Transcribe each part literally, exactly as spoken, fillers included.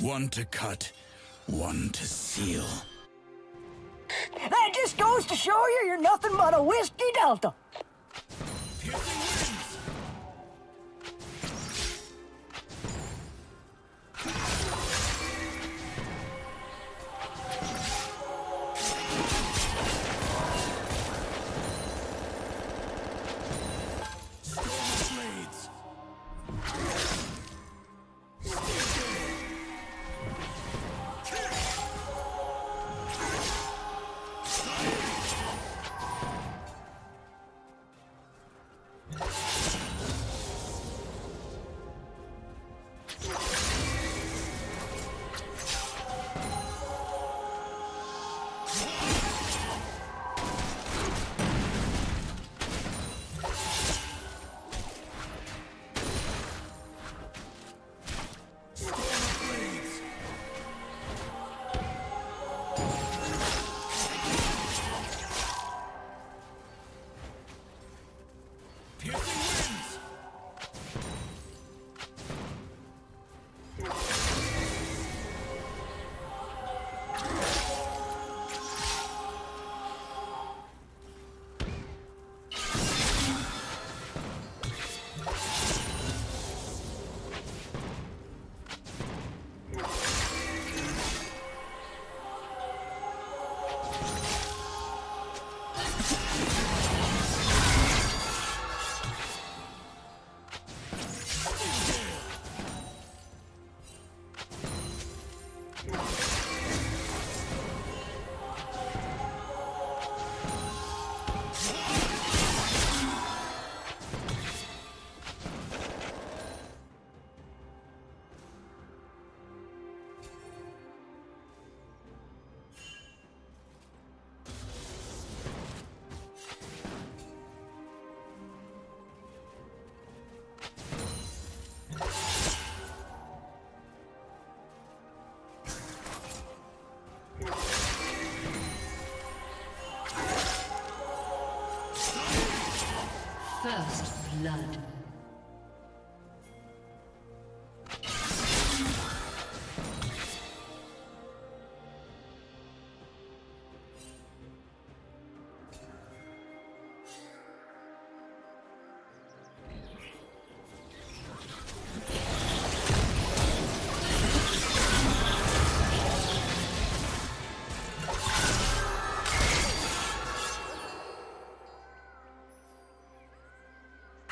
One to cut, one to seal. That just goes to show you you're nothing but a whiskey delta. First blood.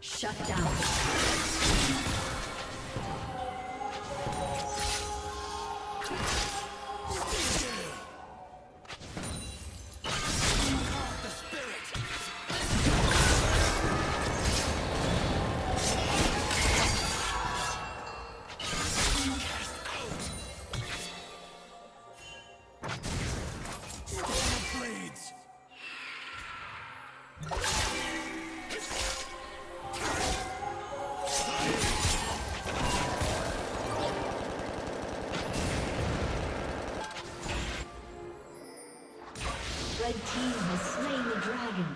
Shut down. Red team has slain the dragon.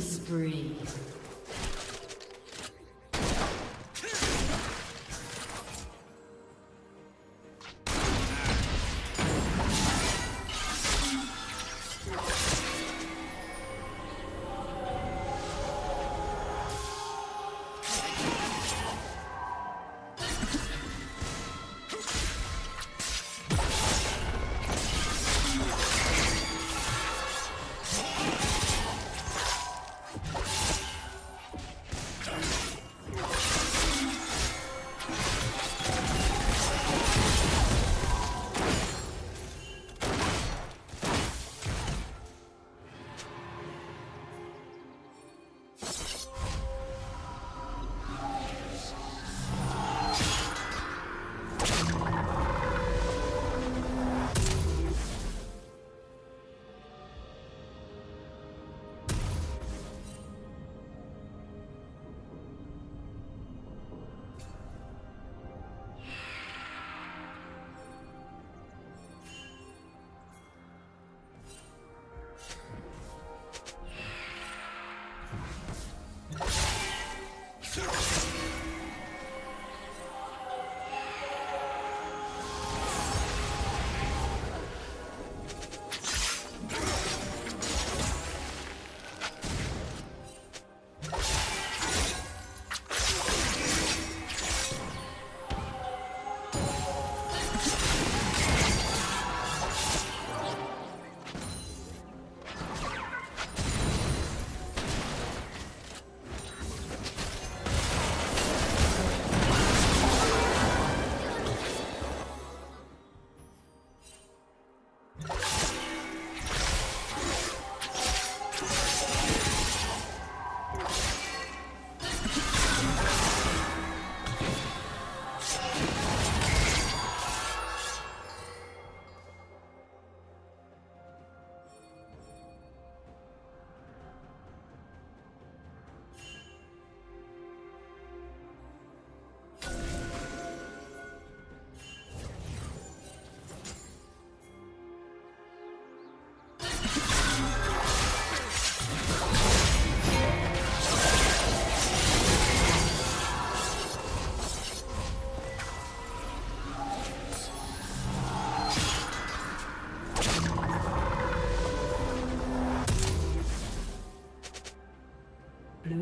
Spree.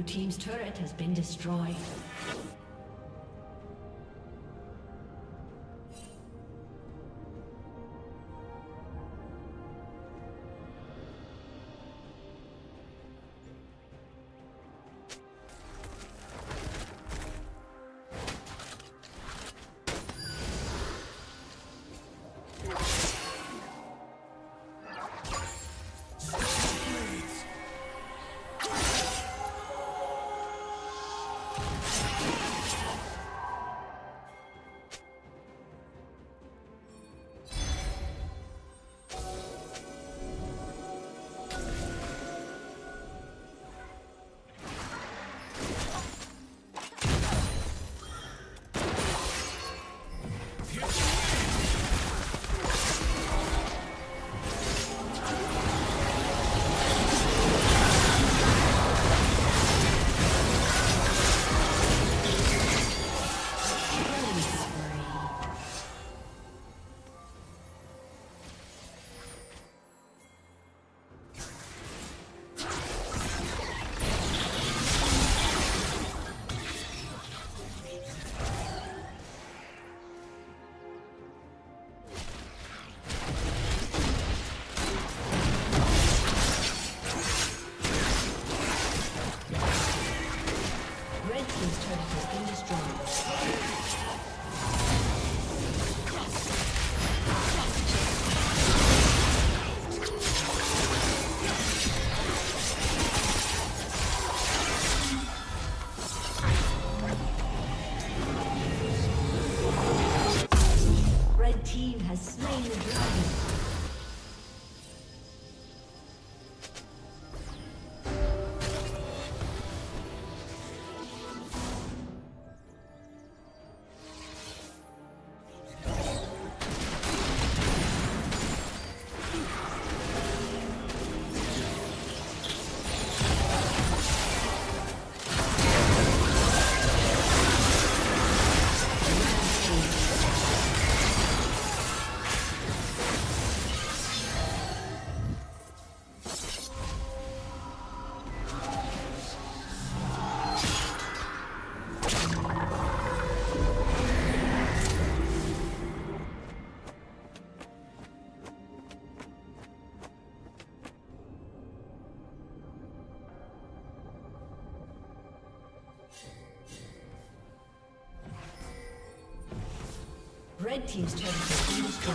Blue team's turret has been destroyed. Red team's turn to destroy.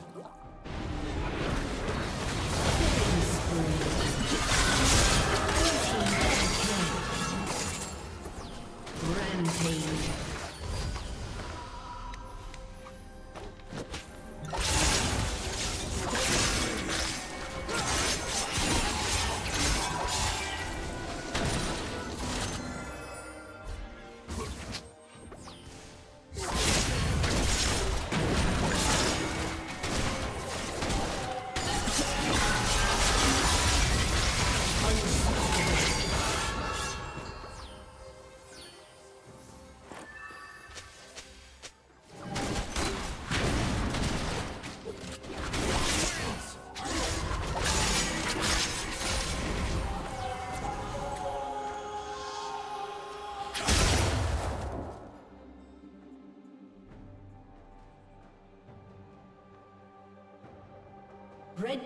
Red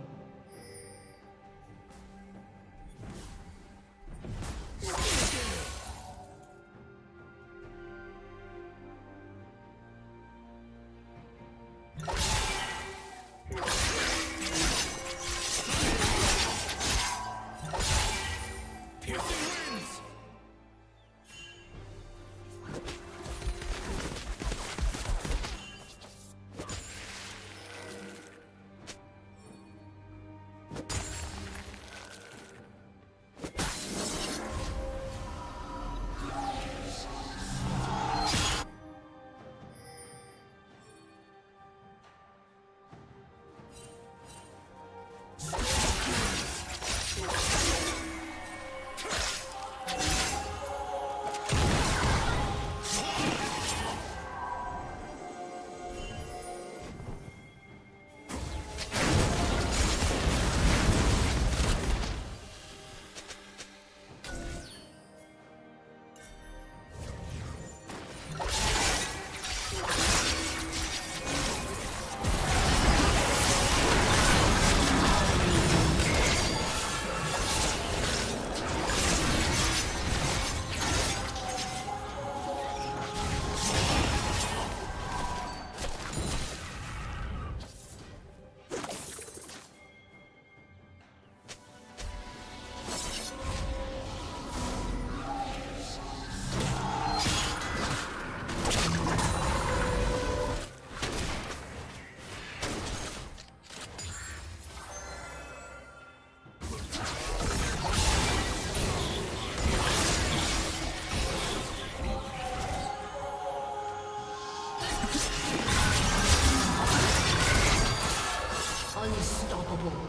unstoppable.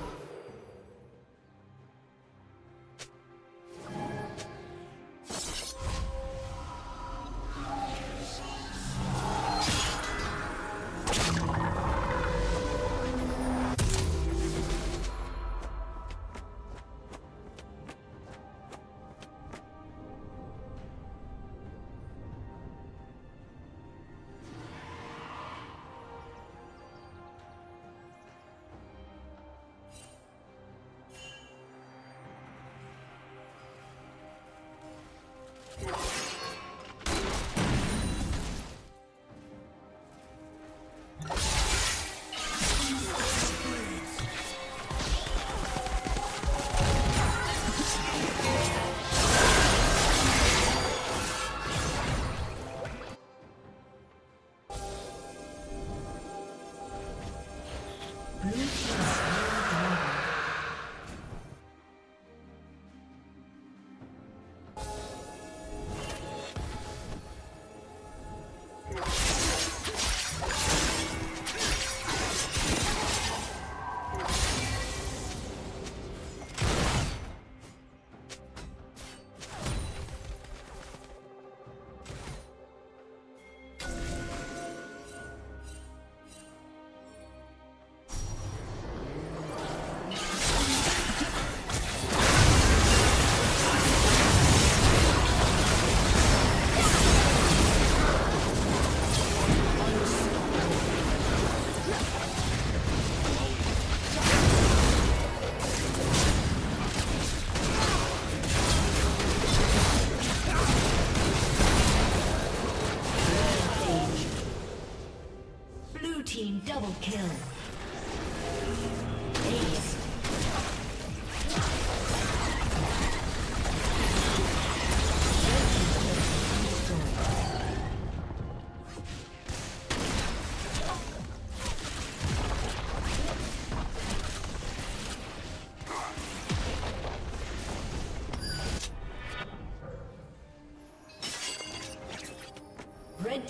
Double kill. Ace. Red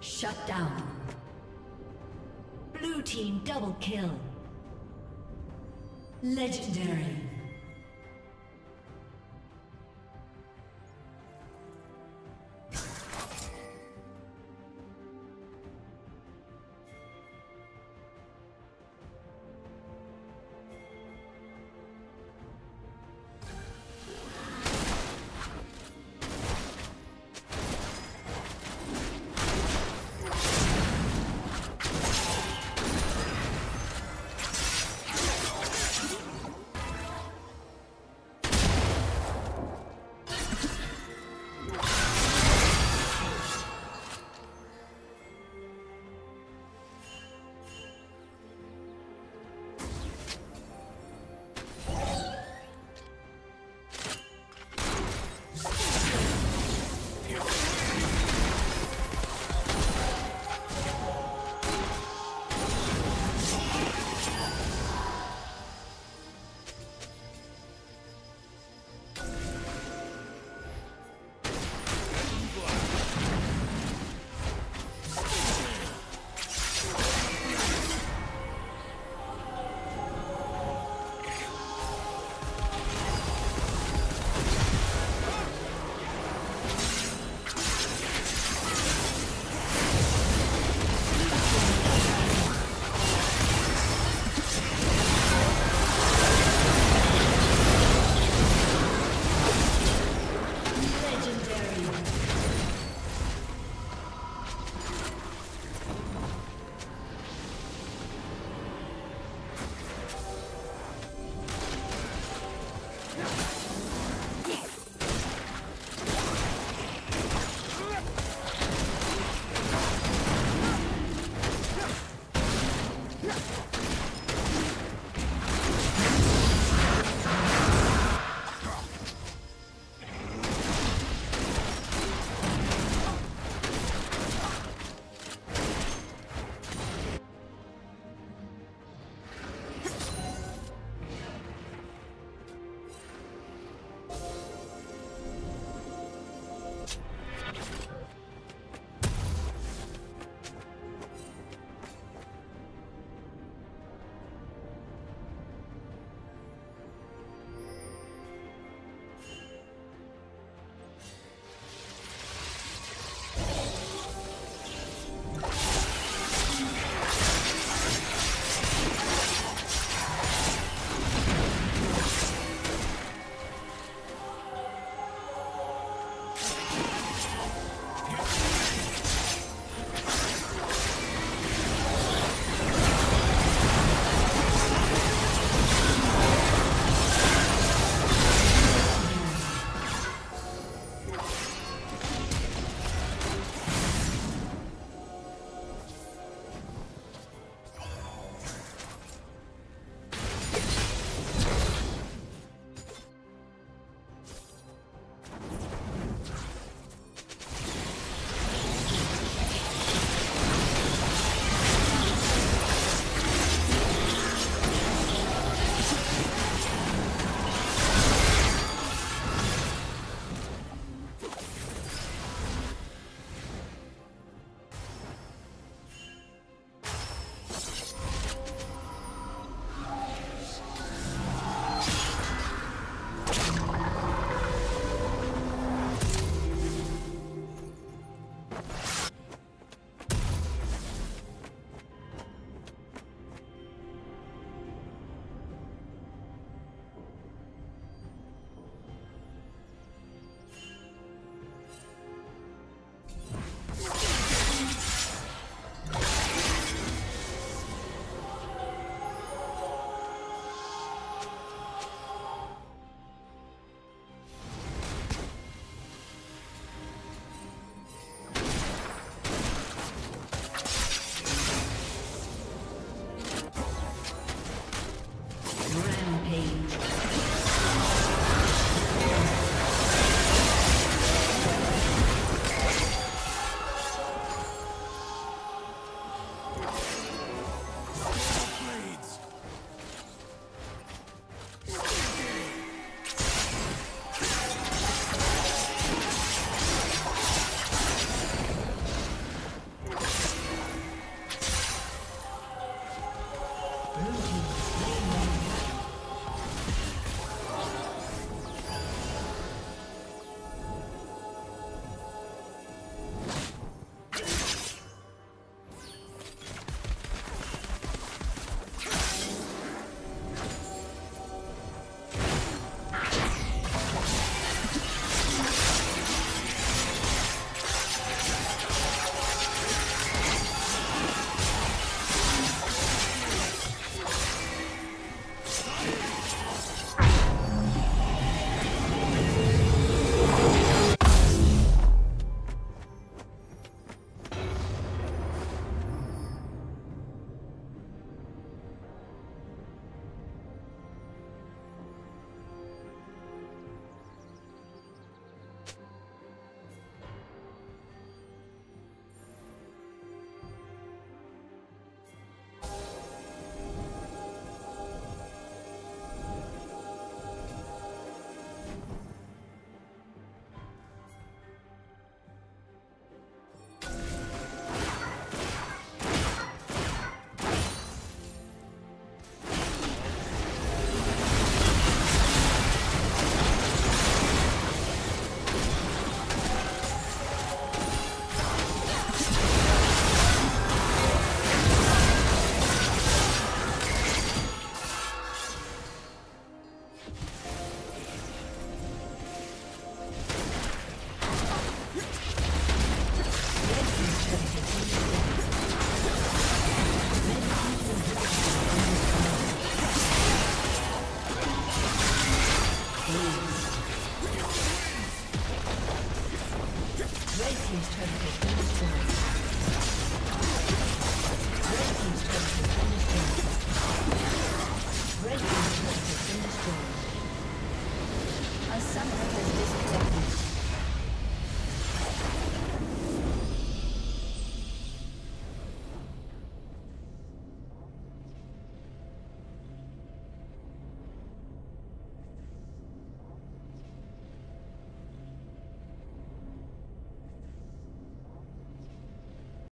Shut down. Blue team double kill. Legendary.